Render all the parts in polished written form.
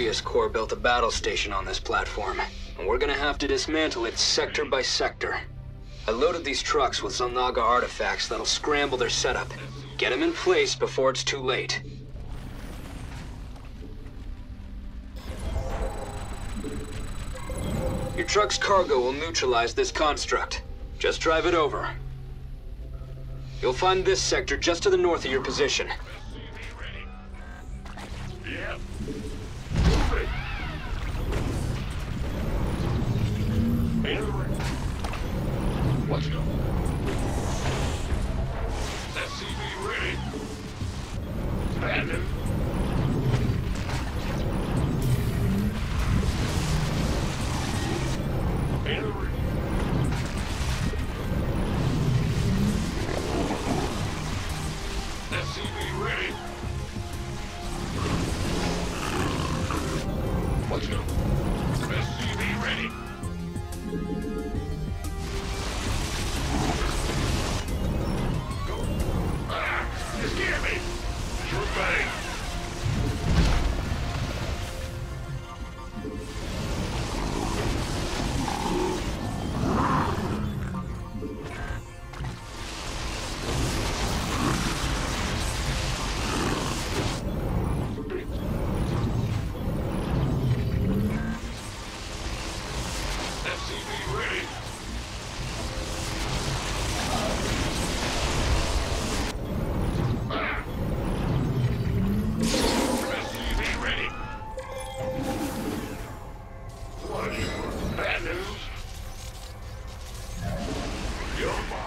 Mobius Corps built a battle station on this platform, and we're gonna have to dismantle it sector by sector. I loaded these trucks with Zel'Naga artifacts that'll scramble their setup. Get them in place before it's too late. Your truck's cargo will neutralize this construct. Just drive it over. You'll find this sector just to the north of your position.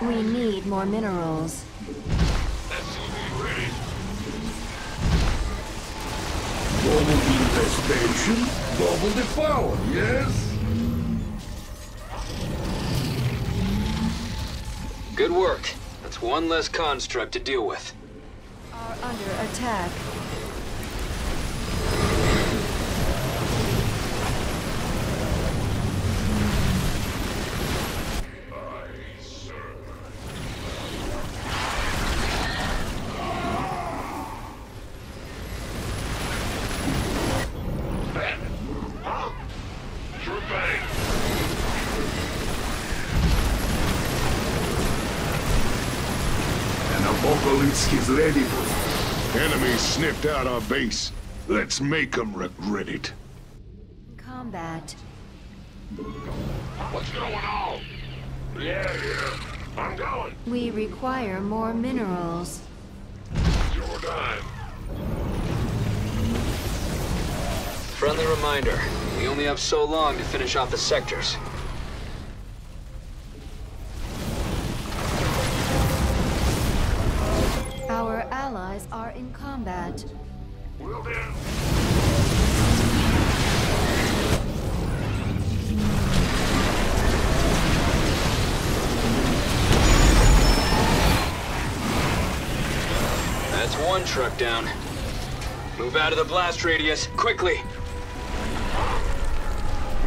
We need more minerals. Double the infestation, double the power, yes? Good work. That's one less construct to deal with. Are under attack. Opalitsky's ready for it. Enemy sniffed out our base. Let's make them regret it. Combat. What's going on? Yeah. I'm going. We require more minerals. Your time. Friendly reminder, we only have so long to finish off the sectors. Allies are in combat. Will do. That's one truck down. Move out of the blast radius, quickly.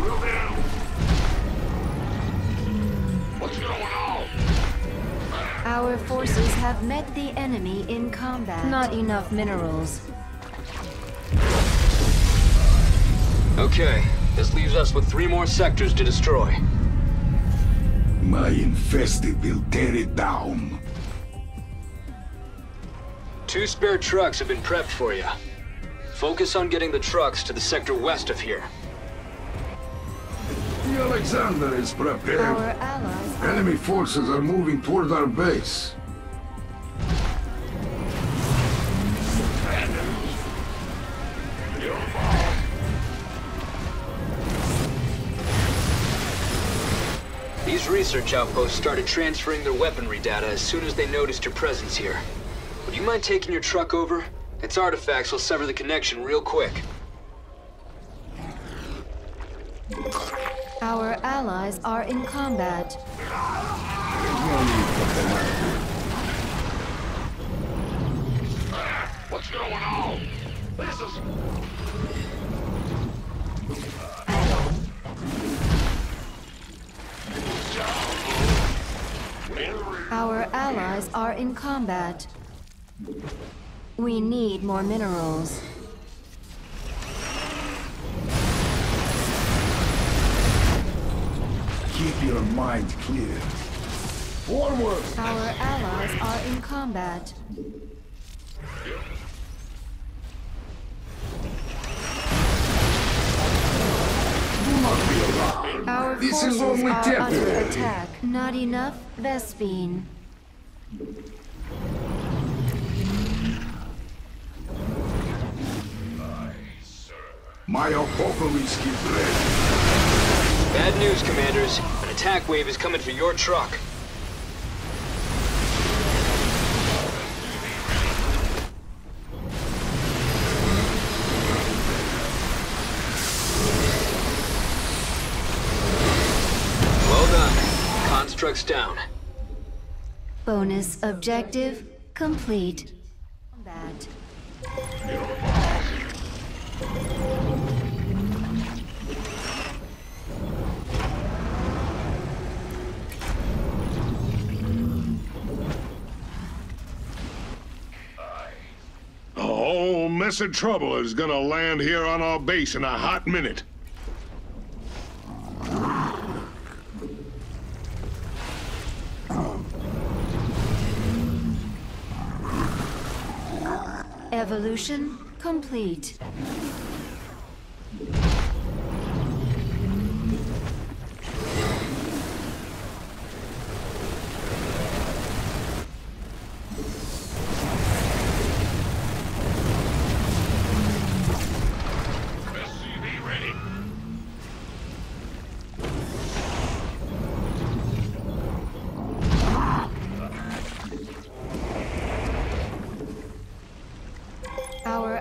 Will do. What's going on? Our forces have met the enemy in combat. Not enough minerals. Okay, this leaves us with 3 more sectors to destroy. My infested will tear it down. 2 spare trucks have been prepped for you. Focus on getting the trucks to the sector west of here. The Alexander is prepared. Our allies. Enemy forces are moving toward our base. These research outposts started transferring their weaponry data as soon as they noticed your presence here. Would you mind taking your truck over? Its artifacts will sever the connection real quick. Our allies are in combat. What's going on? This is... Our allies are in combat. We need more minerals. Keep your mind clear. Forward! Our allies are in combat. Do not be alarmed. Our this forces is only temporary. Under attack. Not enough, Vespine. My Opalitsky ready. Bad news, commanders. An attack wave is coming for your truck. Well done. Constructs down. Bonus objective complete. Combat. Blessed trouble is gonna land here on our base in a hot minute. Evolution complete.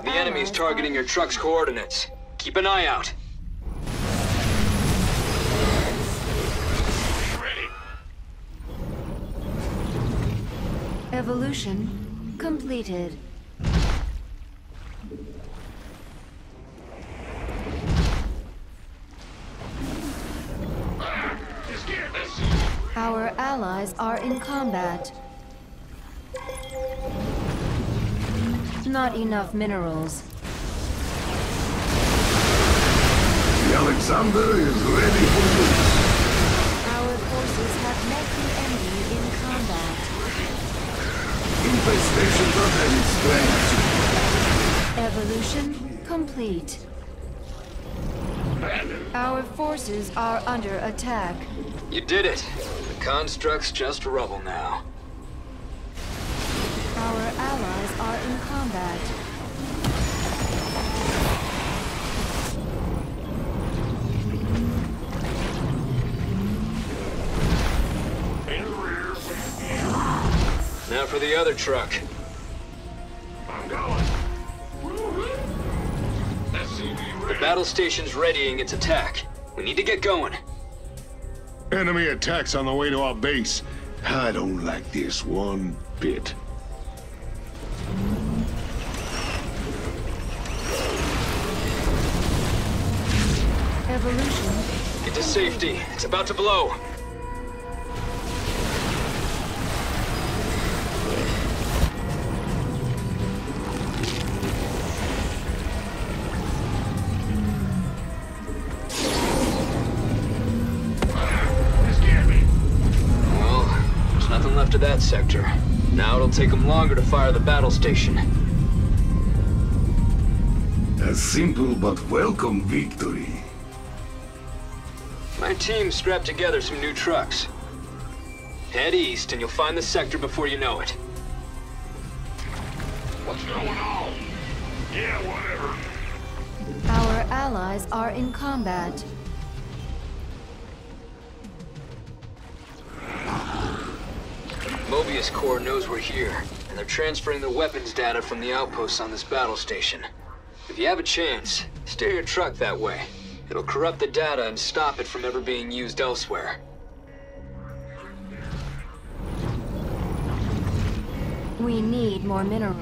Enemies targeting your truck's coordinates. Keep an eye out. Ready. Evolution completed. Our allies are in combat. Not enough minerals. The Alexander is ready for use. Our forces have met the enemy in combat. Infestations of any strength. Evolution complete. Our forces are under attack. You did it. The construct's just rubble now. Our allies are in combat. Now for the other truck. I'm going. The battle station's readying its attack. We need to get going. Enemy attacks on the way to our base. I don't like this one bit. Evolution. Get to safety. It's about to blow. It scared me. Well, there's nothing left of that sector. Now it'll take them longer to fire the battle station. A simple but welcome victory. My team strapped together some new trucks. Head east and you'll find the sector before you know it. What's going on? Yeah, whatever. Our allies are in combat. Mobius Corps knows we're here, and they're transferring the weapons data from the outposts on this battle station. If you have a chance, steer your truck that way. It'll corrupt the data and stop it from ever being used elsewhere. We need more minerals.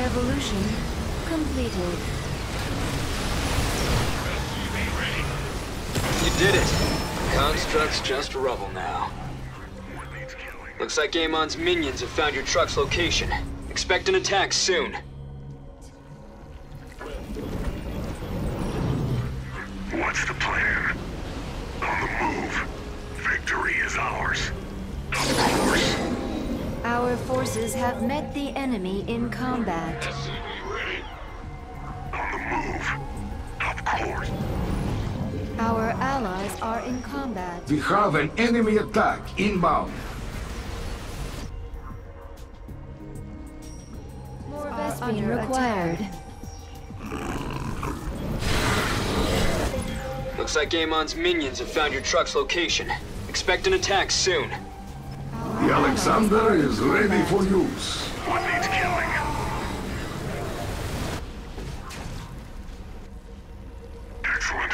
Evolution completed. You did it. Construct's just rubble now. Looks like Amon's minions have found your truck's location. Expect an attack soon. What's the plan? On the move. Victory is ours. Of course. Our forces have met the enemy in combat. On the move. Of course. Our allies are in combat. We have an enemy attack inbound. More Vespine required. Looks like Amon's minions have found your truck's location. Expect an attack soon. The Alexander is ready for use. What needs killing? Excellent.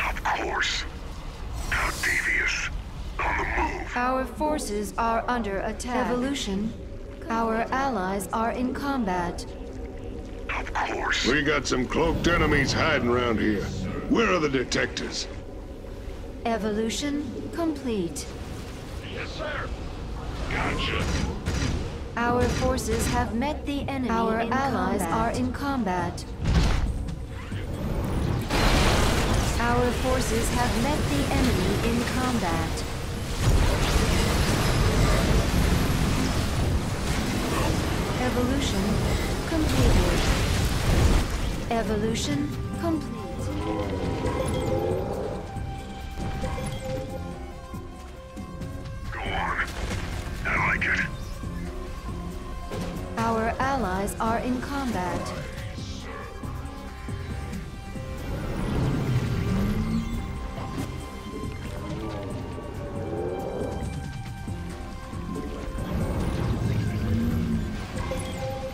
Of course. How devious. On the move. Our forces are under attack. Evolution. Our allies are in combat. Of course. We got some cloaked enemies hiding around here. Where are the detectors? Evolution complete. Yes, sir. Gotcha. Our forces have met the enemy. Our allies are in combat. Our forces have met the enemy in combat. Evolution completed. Evolution complete. Our allies are in combat.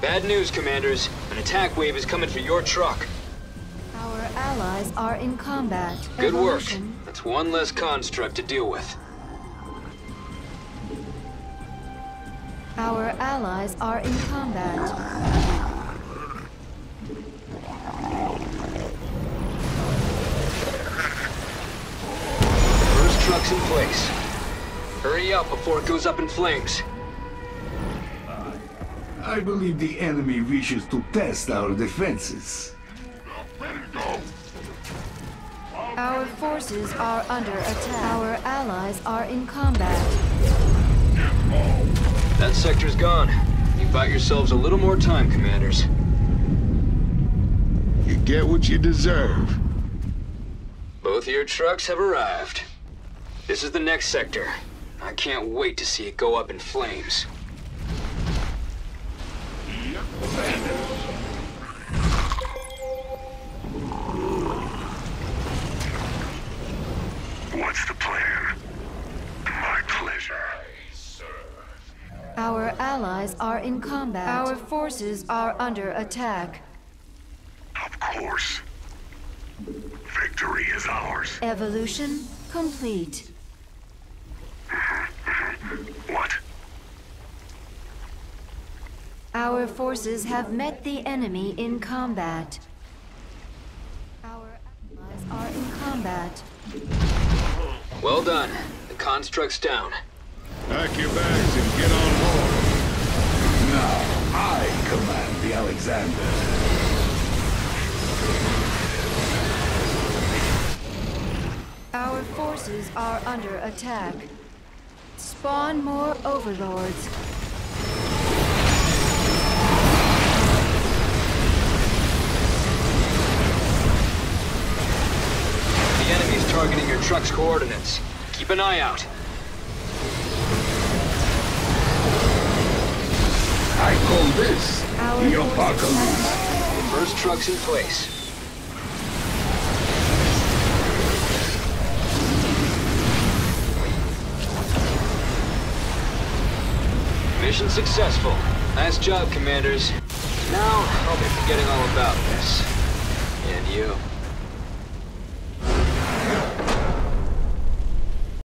Bad news, Commanders. An attack wave is coming for your truck. Our allies are in combat. Good work. That's one less construct to deal with. Our allies are in combat. First truck's in place. Hurry up before it goes up in flames. I believe the enemy wishes to test our defenses. Our forces are under attack. Our allies are in combat. That sector's gone. You bought yourselves a little more time, Commanders. You get what you deserve. Both of your trucks have arrived. This is the next sector. I can't wait to see it go up in flames. What's the plan? My pleasure. Our allies are in combat. Our forces are under attack. Of course. Victory is ours. Evolution complete. What? Our forces have met the enemy in combat. Our allies are in combat. Well done. The construct's down. Pack your bags and get on board. Now, I command the Alexander. Our forces are under attack. Spawn more overlords. The enemy's targeting your truck's coordinates. Keep an eye out. I call this the apocalypse. First truck's in place. Mission successful. Nice job, Commanders. Now, I'll be forgetting all about this. And you.